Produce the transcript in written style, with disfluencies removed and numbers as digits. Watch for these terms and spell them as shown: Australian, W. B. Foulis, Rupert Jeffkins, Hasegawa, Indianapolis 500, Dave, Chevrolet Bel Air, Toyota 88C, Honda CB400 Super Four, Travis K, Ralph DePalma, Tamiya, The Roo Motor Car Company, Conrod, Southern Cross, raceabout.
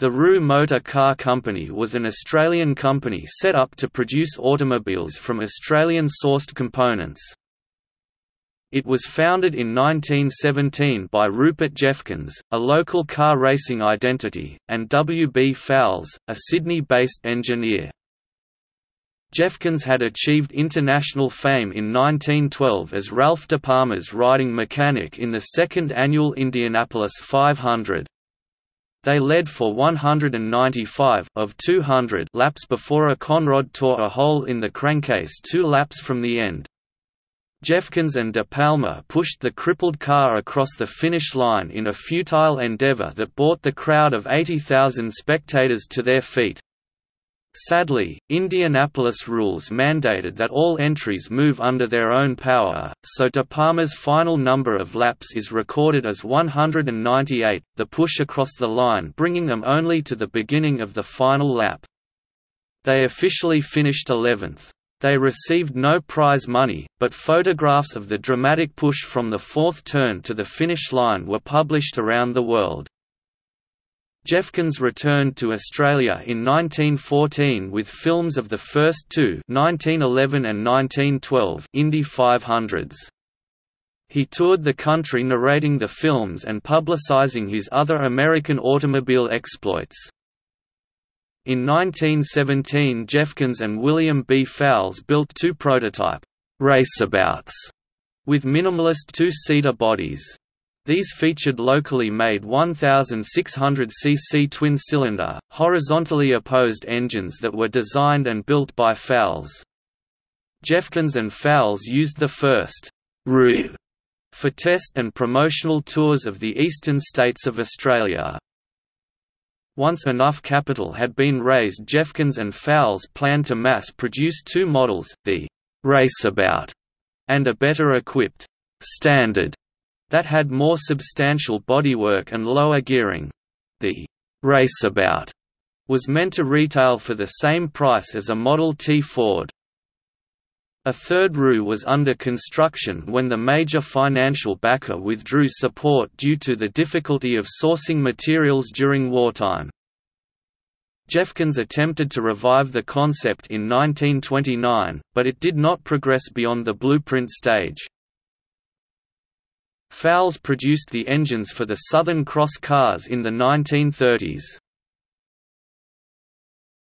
The Roo Motor Car Company was an Australian company set up to produce automobiles from Australian-sourced components. It was founded in 1917 by Rupert Jeffkins, a local car racing identity, and W. B. Foulis, a Sydney-based engineer. Jeffkins had achieved international fame in 1912 as Ralph DePalma's riding mechanic in the second annual Indianapolis 500. They led for 195 of 200 laps before a Conrod tore a hole in the crankcase 2 laps from the end. Jeffkins and DePalma pushed the crippled car across the finish line in a futile endeavor that brought the crowd of 80,000 spectators to their feet. Sadly, Indianapolis rules mandated that all entries move under their own power, so DePalma's final number of laps is recorded as 198, the push across the line bringing them only to the beginning of the final lap. They officially finished 11th. They received no prize money, but photographs of the dramatic push from the fourth turn to the finish line were published around the world. Jeffkins returned to Australia in 1914 with films of the first two 1911 and 1912 Indy 500s. He toured the country narrating the films and publicising his other American automobile exploits. In 1917 Jeffkins and William B. Foulis built two prototype «raceabouts» with minimalist two-seater bodies. These featured locally made 1,600cc twin-cylinder, horizontally opposed engines that were designed and built by Foulis. Jeffkins and Foulis used the first Roo for test and promotional tours of the eastern states of Australia. Once enough capital had been raised, Jeffkins and Foulis planned to mass-produce two models, the «raceabout» and a better-equipped «standard» that had more substantial bodywork and lower gearing. The «raceabout» was meant to retail for the same price as a Model T Ford. A third Roo was under construction when the major financial backer withdrew support due to the difficulty of sourcing materials during wartime. Jeffkins attempted to revive the concept in 1929, but it did not progress beyond the blueprint stage. Foulis produced the engines for the Southern Cross cars in the 1930s.